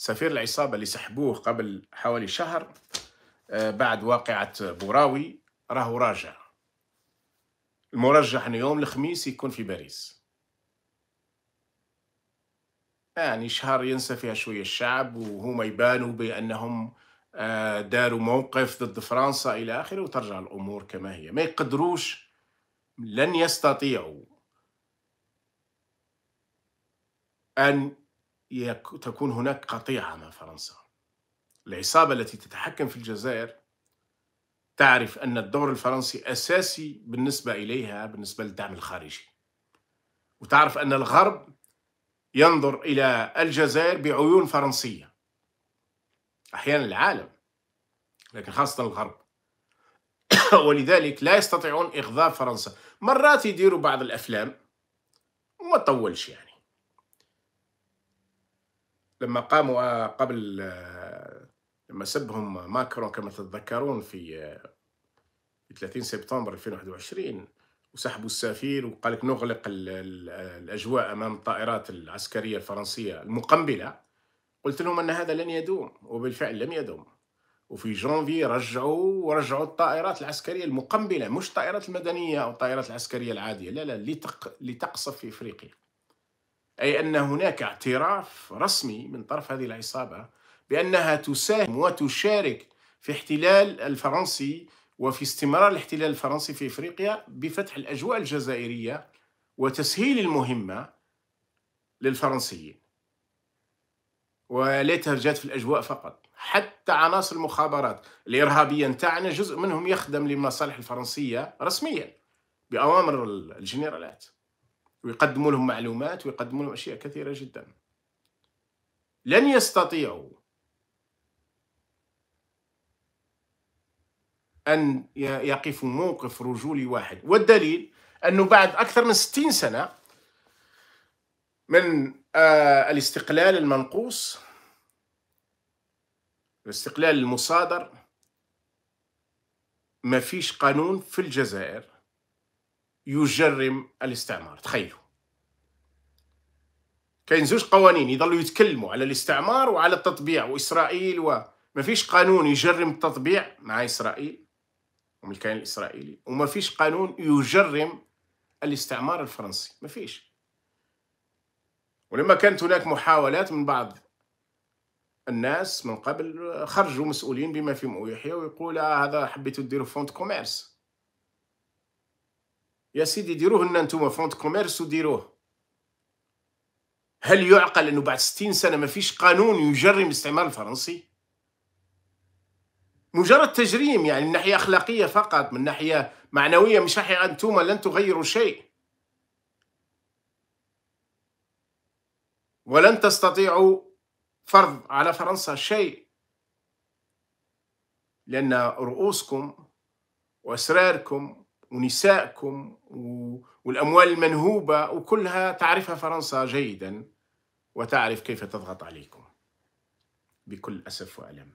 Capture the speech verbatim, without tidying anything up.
سفير العصابة اللي سحبوه قبل حوالي شهر بعد واقعة بوراوي راهو راجع. المرجح أنه يوم الخميس يكون في باريس، يعني شهر ينسى فيها شوية الشعب وهما يبانوا بأنهم داروا موقف ضد فرنسا إلى آخره، وترجع الأمور كما هي. ما يقدروش، لن يستطيعوا أن تكون هناك قطيعة مع فرنسا. العصابة التي تتحكم في الجزائر تعرف أن الدور الفرنسي أساسي بالنسبة إليها بالنسبة للدعم الخارجي، وتعرف أن الغرب ينظر إلى الجزائر بعيون فرنسية، أحيانا العالم لكن خاصة الغرب ولذلك لا يستطيعون إغضاب فرنسا. مرات يديروا بعض الأفلام وما تطولش، يعني لما قاموا قبل لما سبهم ماكرون كما تتذكرون في ثلاثين سبتمبر ألفين وواحد وعشرين وسحبوا السفير وقال لك نغلق الأجواء أمام الطائرات العسكرية الفرنسية المقنبلة، قلت لهم أن هذا لن يدوم، وبالفعل لم يدوم. وفي جانفي رجعوا ورجعوا الطائرات العسكرية المقنبلة، مش الطائرات المدنية أو الطائرات العسكرية العادية، لا لا، لتقصف في إفريقيا. أي أن هناك اعتراف رسمي من طرف هذه العصابة بأنها تساهم وتشارك في احتلال الفرنسي وفي استمرار الاحتلال الفرنسي في إفريقيا بفتح الأجواء الجزائرية وتسهيل المهمة للفرنسيين. وليتها جات في الأجواء فقط، حتى عناصر المخابرات الإرهابية نتاعنا جزء منهم يخدم للمصالح الفرنسية رسميا بأوامر الجنرالات، ويقدموا لهم معلومات ويقدموا لهم أشياء كثيرة جدا. لن يستطيعوا أن يقفوا موقف رجولي واحد، والدليل أنه بعد أكثر من ستين سنة من آه الاستقلال المنقوص، الاستقلال المصادر، ما فيش قانون في الجزائر يجرم الاستعمار. تخيلوا كاين زوج قوانين يضلوا يتكلموا على الاستعمار وعلى التطبيع وإسرائيل، وما فيش قانون يجرم التطبيع مع إسرائيل ومن الكيان الإسرائيلي، وما فيش قانون يجرم الاستعمار الفرنسي، ما فيش. ولما كانت هناك محاولات من بعض الناس من قبل خرجوا مسؤولين بما فيهم أويحيى ويقول آه هذا حبيتوا ديروا فونت كوميرس، يا سيدي ديروه لنا انتم فونت كوميرس وديروه. هل يعقل انه بعد ستين سنة ما فيش قانون يجرم الاستعمار الفرنسي؟ مجرد تجريم، يعني من ناحية أخلاقية فقط، من ناحية معنوية مش ناحية انتم لن تغيروا شيء ولن تستطيعوا فرض على فرنسا شيء، لأن رؤوسكم وأسراركم ونسائكم والأموال المنهوبة وكلها تعرفها فرنسا جيدا وتعرف كيف تضغط عليكم بكل أسف وألم.